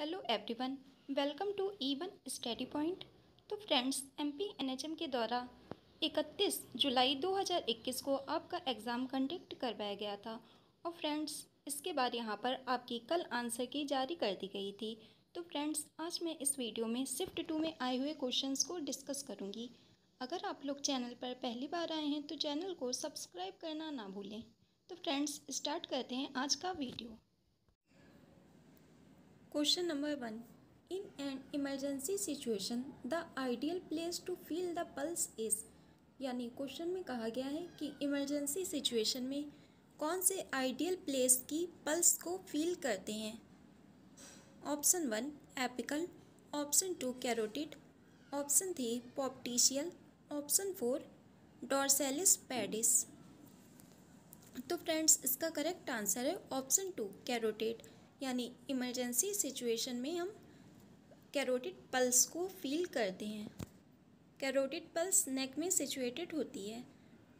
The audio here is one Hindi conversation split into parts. Hello everyone, welcome to even study point. तो फ्रेंड्स, MP NHM के द्वारा 31 जुलाई 2021 को आपका एग्ज़ाम कंडक्ट करवाया गया था और फ्रेंड्स इसके बाद यहाँ पर आपकी कल आंसर की जारी कर दी गई थी। तो फ्रेंड्स, आज मैं इस वीडियो में शिफ्ट 2 में आए हुए क्वेश्चंस को डिस्कस करूँगी। अगर आप लोग चैनल पर पहली बार आए हैं तो चैनल को सब्सक्राइब करना ना भूलें। तो फ्रेंड्स स्टार्ट करते हैं आज का video. Question number 1, in an emergency situation the ideal place to feel the pulse is. यानी क्वेश्चन में कहा गया है कि इमरजेंसी सिचुएशन में कौन से आइडियल प्लेस की पल्स को फील करते हैं। Option 1 apical, option 2 carotid, option 3 popliteal, option 4 dorsalis pedis. तो फ्रेंड्स इसका करेक्ट आंसर है ऑप्शन 2 कैरोटिड। यानी इमरजेंसी सिचुएशन में हम कैरोटिड पल्स को फील करते हैं। कैरोटिड पल्स नेक में सिचुएटेड होती है।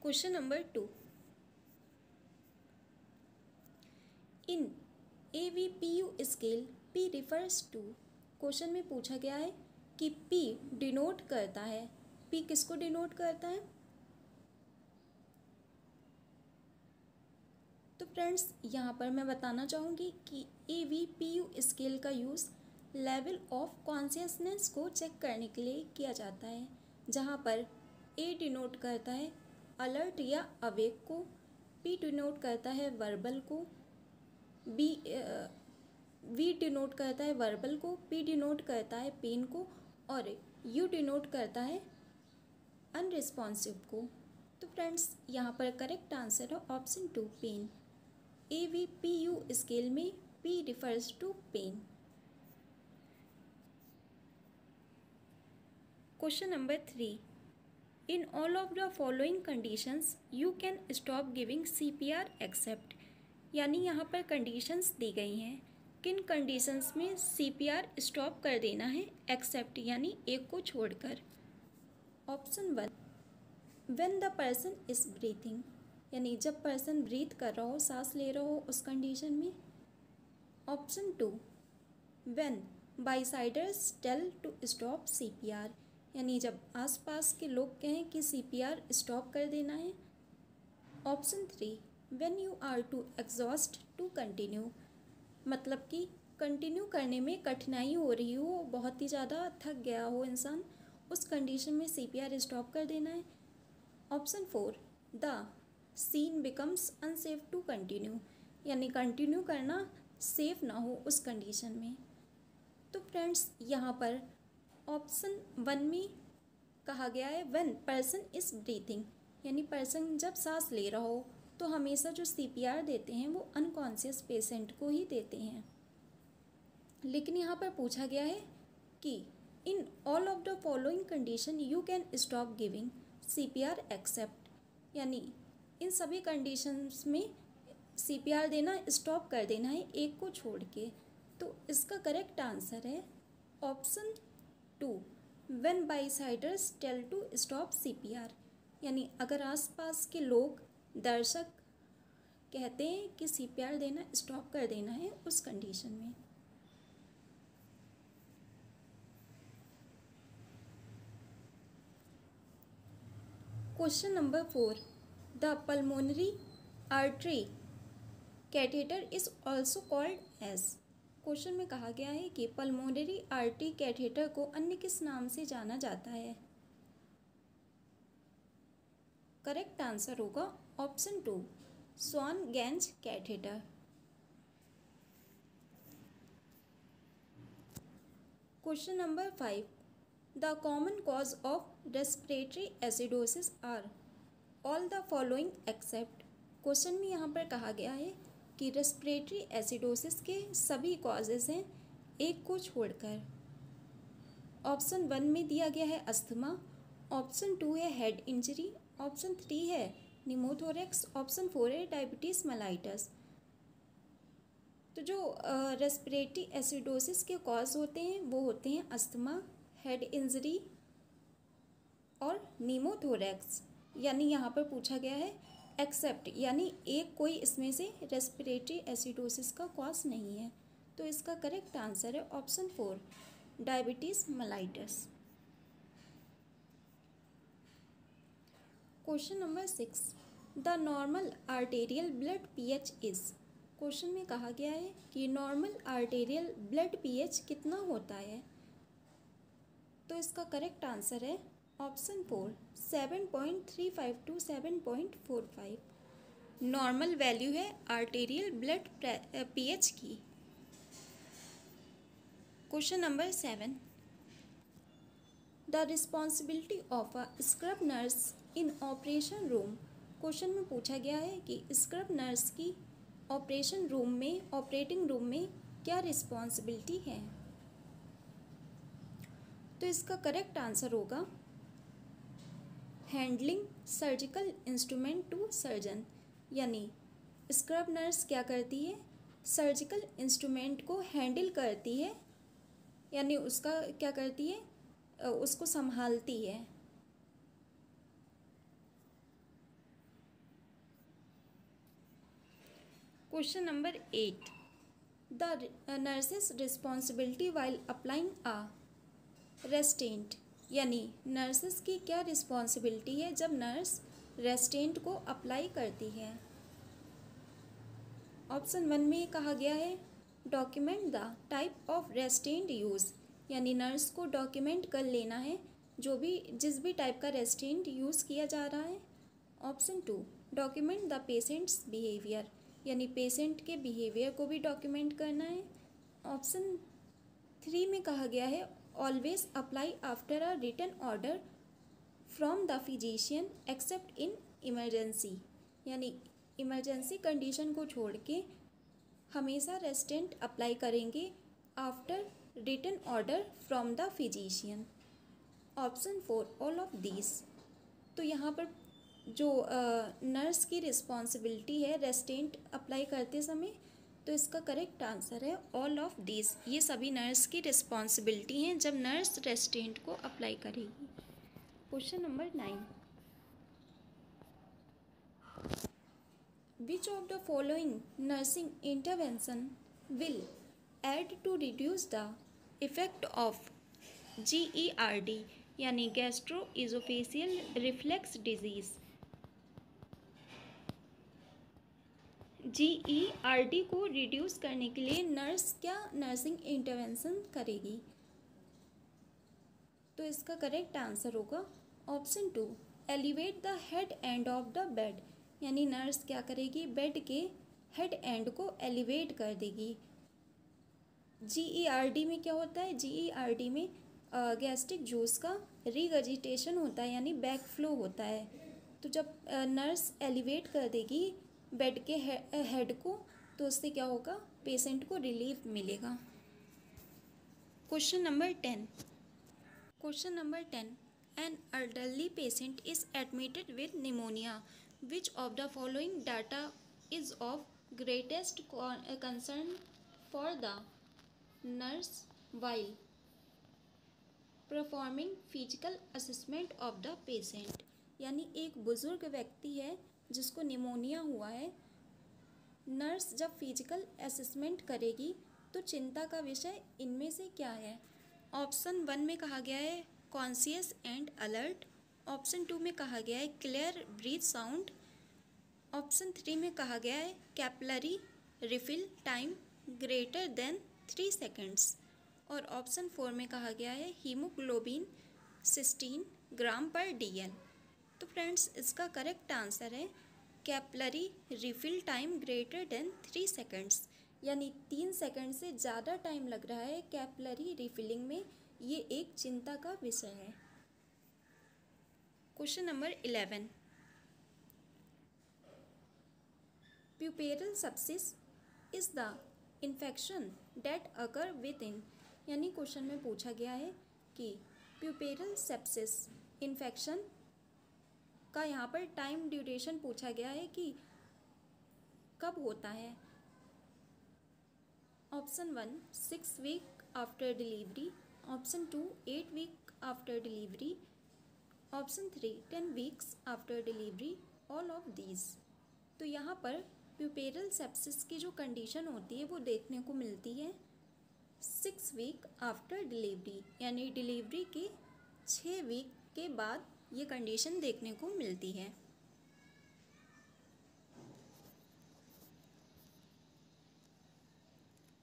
Question number 2, in AVPU scale P refers to. Question में पूछा गया है कि P डिनोट करता है, P किसको डिनोट करता है। तो फ्रेंड्स यहाँ पर मैं बताना चाहूँगी कि AVPU स्केल का यूज़ लेवल ऑफ कॉन्शियसनेस को चेक करने के लिए किया जाता है, जहाँ पर A डिनोट करता है अलर्ट या अवेक को, P डिनोट करता है वर्बल को, V डिनोट करता है वर्बल को, P डिनोट करता है पेन को और U डिनोट करता है अनरिस्पॉन्सिव को। तो फ्रेंड्स यहाँ पर करेक्ट आंसर है ऑप्शन 2 पेन। AVPU स्केल में P refers to pain. Question number 3, in all of the following conditions you can stop giving CPR except. यानी यहाँ पर कंडीशंस दी गई हैं, किन कंडीशंस में CPR स्टॉप कर देना है एक्सेप्ट यानी एक को छोड़कर। Option 1 when the person is breathing, यानी जब पर्सन ब्रीथ कर रहा हो, सांस ले रहा हो, उस कंडीशन में। Option 2 when bystanders tell to stop CPR, यानी जब आसपास के लोग कहें कि CPR स्टॉप कर देना है। Option 3 When you are too exhausted to continue, मतलब कि कंटिन्यू करने में कठिनाई हो रही हो, बहुत ही ज़्यादा थक गया हो इंसान, उस कंडीशन में CPR स्टॉप कर देना है। Option 4 the scene becomes unsafe to continue, यानी कंटिन्यू करना सेफ ना हो उस कंडीशन में। तो फ्रेंड्स यहाँ पर ऑप्शन 1 में कहा गया है व्हेन पर्सन इज ब्रीथिंग, यानी पर्सन जब सांस ले रहा हो, तो हमेशा जो CPR देते हैं वो अनकॉन्शियस पेशेंट को ही देते हैं। लेकिन यहाँ पर पूछा गया है कि in all of the following condition you can stop giving CPR except, यानी इन सभी कंडीशंस में CPR देना स्टॉप कर देना है एक को छोड़ के। तो इसका करेक्ट आंसर है option 2 when bystanders tell to stop CPR, यानी अगर आसपास के लोग, दर्शक कहते हैं कि CPR देना स्टॉप कर देना है उस कंडीशन में। Question number 4 the pulmonary artery catheter is also called as. Question में कहा गया है कि पल्मोनरी आर्टरी कैथेटर को अन्य किस नाम से जाना जाता है। करेक्ट आंसर होगा option 2 Swan Ganz catheter. Question number 5 the common cause of respiratory acidosis are all the following except. Question में यहाँ पर कहा गया है कि रेस्पिरेटरी एसिडोसिस के सभी कॉजेज हैं एक को छोड़कर। ऑप्शन 1 में दिया गया है अस्थमा, ऑप्शन 2 है हेड इंजरी, ऑप्शन 3 है निमोथोरेक्स, ऑप्शन 4 है डायबिटीज़ मेलाइटस। तो जो रेस्पिरेटरी एसिडोसिस के कॉज होते हैं वो होते हैं अस्थमा, हेड इंजरी और निमोथोरेक्स। यानी यहाँ पर पूछा गया है एक्सेप्ट, यानी एक कोई इसमें से रेस्पिरेटरी एसिडोसिस का कॉज नहीं है। तो इसका करेक्ट आंसर है option 4 diabetes mellitus. Question number 6 the normal arterial blood pH is. Question में कहा गया है कि नॉर्मल आर्टेरियल ब्लड पीएच कितना होता है, तो इसका करेक्ट आंसर है ऑप्शन 4 7.35 to 7.45 नॉर्मल वैल्यू है आर्टेरियल ब्लड पीएच की। Question number 7 the responsibility of a scrub nurse in operation room. Question में पूछा गया है कि स्क्रब नर्स की ऑपरेटिंग रूम में क्या रिस्पॉन्सिबिलिटी है, तो इसका करेक्ट आंसर होगा handling surgical instrument to surgeon, यानी स्क्रब नर्स क्या करती है, सर्जिकल इंस्ट्रूमेंट को हैंडल करती है, यानी उसका क्या करती है, उसको संभालती है। Question number 8 the nurses responsibility while applying a restraint, यानी नर्सेस की क्या रिस्पॉन्सिबिलिटी है जब नर्स रेस्टेंट को अप्लाई करती है। ऑप्शन 1 में कहा गया है document the type of restraint use, यानी नर्स को डॉक्यूमेंट कर लेना है जिस भी टाइप का रेस्टेंट यूज़ किया जा रहा है। Option 2 document the patient's behaviour, यानी पेशेंट के बिहेवियर को भी डॉक्यूमेंट करना है। ऑप्शन 3 में कहा गया है always apply after a written order from the physician except in emergency, यानी इमरजेंसी कंडीशन को छोड़ के हमेशा रेस्टेंट अप्लाई करेंगे after written order from the physician. Option 4 all of this. तो यहाँ पर जो नर्स की रिस्पॉन्सिबिलिटी है रेस्टेंट अप्लाई करते समय, तो इसका करेक्ट आंसर है ऑल ऑफ दिस, ये सभी नर्स की रिस्पॉन्सिबिलिटी हैं जब नर्स रेस्टेंट को अप्लाई करेगी। Question number 9 which of the following nursing intervention will aid to reduce the effect of GERD, यानी गैस्ट्रो इजोफेशियल रिफ्लेक्स डिजीज़। GERD को रिड्यूस करने के लिए नर्स क्या नर्सिंग इंटरवेंशन करेगी, तो इसका करेक्ट आंसर होगा option 2 elevate the head end of the bed, यानी नर्स क्या करेगी, बेड के हेड एंड को एलिवेट कर देगी। GERD में क्या होता है, GERD में गैस्ट्रिक जूस का रीगजिटेशन होता है, यानी बैक फ्लो होता है। तो जब नर्स एलिवेट कर देगी बेड के हेड को, तो उससे क्या होगा, पेशेंट को रिलीफ मिलेगा। Question number 10 an elderly patient is admitted with pneumonia, which of the following data is of greatest concern for the nurse while performing physical assessment of the patient, यानी एक बुज़ुर्ग व्यक्ति है जिसको निमोनिया हुआ है, नर्स जब फिजिकल असेसमेंट करेगी तो चिंता का विषय इनमें से क्या है। ऑप्शन 1 में कहा गया है कॉन्शियस एंड अलर्ट, ऑप्शन 2 में कहा गया है क्लियर ब्रीथ साउंड, ऑप्शन 3 में कहा गया है capillary refill time greater than 3 seconds, और ऑप्शन 4 में कहा गया है हीमोग्लोबिन 16 ग्राम पर DL। तो फ्रेंड्स इसका करेक्ट आंसर है capillary refill time greater than 3 seconds, यानी 3 सेकेंड से ज़्यादा टाइम लग रहा है कैपिलरी रिफिलिंग में, ये एक चिंता का विषय है। Question number 11 puerperal sepsis is the infection that occur within, यानी क्वेश्चन में पूछा गया है कि प्यूपेरल सेप्सिस इन्फेक्शन का यहाँ पर टाइम ड्यूरेशन पूछा गया है कि कब होता है। Option 1 6 week after delivery, option 2 8 week after delivery, option 3 10 weeks after delivery, all of these. तो यहाँ पर प्यूपेरल सेप्सिस की जो कंडीशन होती है वो देखने को मिलती है। 6 वीक आफ्टर डिलीवरी, यानी डिलीवरी के 6 वीक के बाद ये कंडीशन देखने को मिलती है।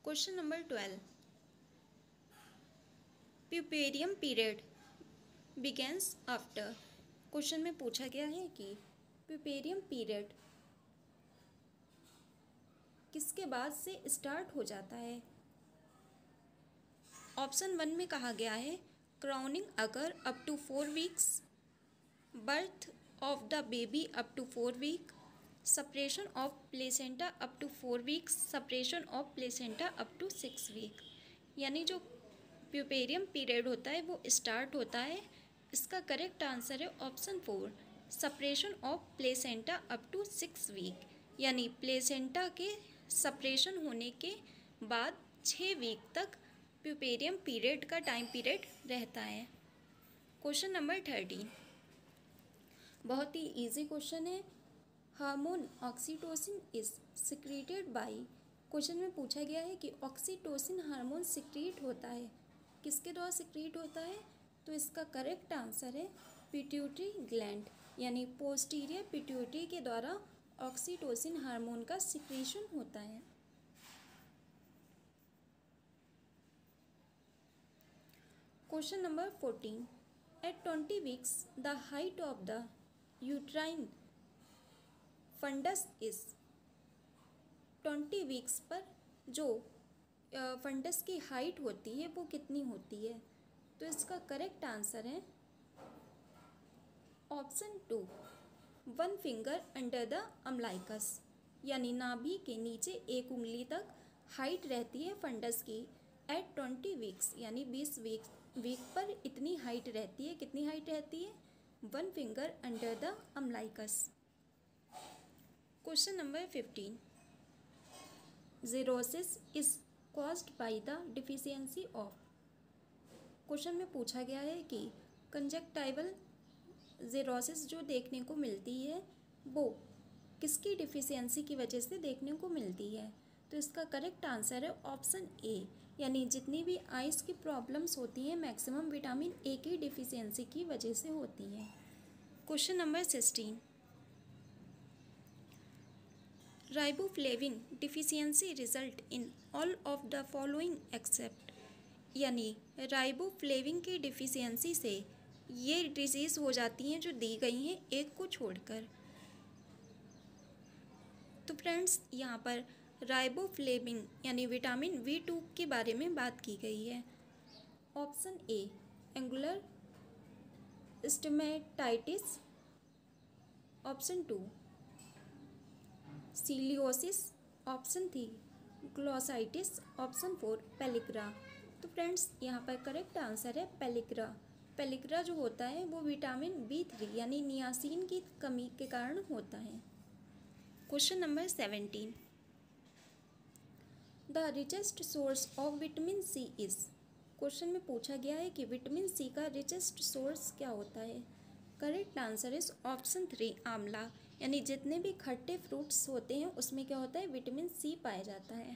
Question number 12, puerperium period begins after. Question में पूछा गया है कि प्यूपेरियम पीरियड किसके बाद से स्टार्ट हो जाता है। ऑप्शन 1 में कहा गया है क्राउनिंग अगर up to 4 weeks, birth of the baby up to 4 week, separation of placenta up to 4 weeks, separation of placenta up to 6 week. यानी जो प्यूपेरियम पीरियड होता है वो स्टार्ट होता है। इसका करेक्ट आंसर है option 4, separation of placenta up to 6 week, यानी प्लेसेंटा के सपरेशन होने के बाद 6 वीक तक प्यूपेरियम पीरियड का टाइम पीरियड रहता है। क्वेश्चन नंबर 13 बहुत ही इजी क्वेश्चन है। Hormone oxytocin is secreted by. Question में पूछा गया है कि ऑक्सीटोसिन हार्मोन सिक्रीट होता है किसके द्वारा सिक्रीट होता है, तो इसका करेक्ट आंसर है पिट्यूटरी ग्लैंड, यानी पोस्टीरियर पिट्यूटरी के द्वारा ऑक्सीटोसिन हार्मोन का सिक्रीशन होता है। Question number 14, at 20 weeks the height of the uterine fundus is. 20 weeks पर जो फंडस की हाइट होती है वो कितनी होती है, तो इसका करेक्ट आंसर है option 2, 1 finger under the umbilicus, यानी नाभि के नीचे 1 उंगली तक हाइट रहती है फंडस की। एट 20 वीक्स यानी 20 वीक पर इतनी हाइट रहती है। कितनी हाइट रहती है? 1 finger under the umbilicus. Question number 15, xerosis is caused by the deficiency of. Question में पूछा गया है कि कंजक्टाइवल जीरोसिस जो देखने को मिलती है वो किसकी डिफिशियंसी की वजह से देखने को मिलती है, तो इसका करेक्ट आंसर है ऑप्शन ए, यानी जितनी भी आइज़ की प्रॉब्लम्स होती हैं मैक्सिमम विटामिन ए की डिफिशियंसी की वजह से होती है। Question number 16, riboflavin deficiency result in all of the following except. यानी राइबोफ्लेविन की डिफिशियंसी से ये डिजीज़ हो जाती हैं जो दी गई हैं एक को छोड़कर। तो फ्रेंड्स यहाँ पर राइबोफ्लेविन यानी विटामिन B2 के बारे में बात की गई है। Option A angular stomatitis, option 2 cheilosis, option 3 glossitis, option 4 pellagra. तो फ्रेंड्स यहाँ पर करेक्ट आंसर है पेलिक्रा। पेलिक्रा जो होता है वो विटामिन B3 यानी नियासिन की कमी के कारण होता है। Question number 17, the richest source of vitamin C is. Question में पूछा गया है कि विटामिन सी का रिचेस्ट सोर्स क्या होता है। करेक्ट आंसर इज ऑप्शन 3, आंवला। यानी जितने भी खट्टे फ्रूट्स होते हैं उसमें क्या होता है, विटामिन सी पाया जाता है।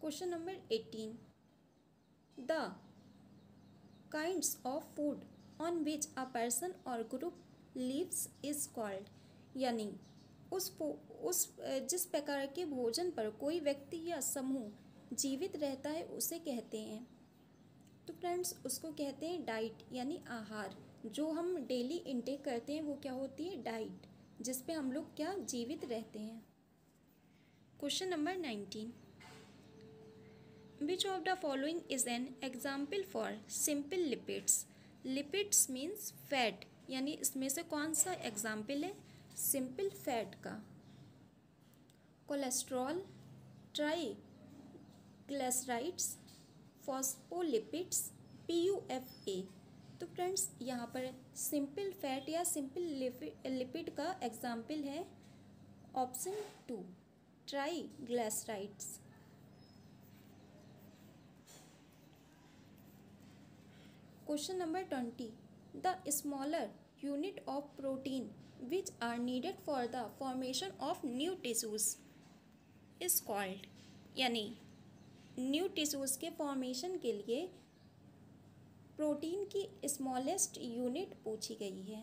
Question number 18, the kinds of food on which a person or group lives is called. यानी उस जिस प्रकार के भोजन पर कोई व्यक्ति या समूह जीवित रहता है उसे कहते हैं। तो फ्रेंड्स उसको कहते हैं डाइट, यानी आहार। जो हम डेली इंटेक करते हैं वो क्या होती है, डाइट, जिस पे हम लोग क्या जीवित रहते हैं। Question number 19, which of the following is an example for simple lipids. Lipids means fat, यानी इसमें से कौन सा एग्जाम्पल है सिंपल फैट का। Cholesterol, triglycerides, phospholipids, PUFA। तो फ्रेंड्स यहाँ पर सिंपल फैट या सिंपल लिपिड का एग्जाम्पल है option 2, triglycerides. Question number 20, the smaller unit of protein which are needed for the formation of new tissues is called, यानी न्यू टिश्यूज़ के फॉर्मेशन के लिए प्रोटीन की स्मॉलेस्ट यूनिट पूछी गई है।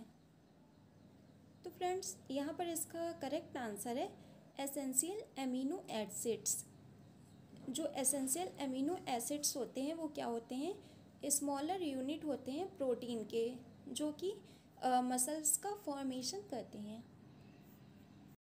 तो फ्रेंड्स यहाँ पर इसका करेक्ट आंसर है एसेंशियल एमिनो एसिड्स। जो एसेंशियल एमिनो एसिड्स होते हैं वो क्या होते हैं, स्मॉलर यूनिट होते हैं प्रोटीन के, जो कि मसल्स का फॉर्मेशन करते हैं।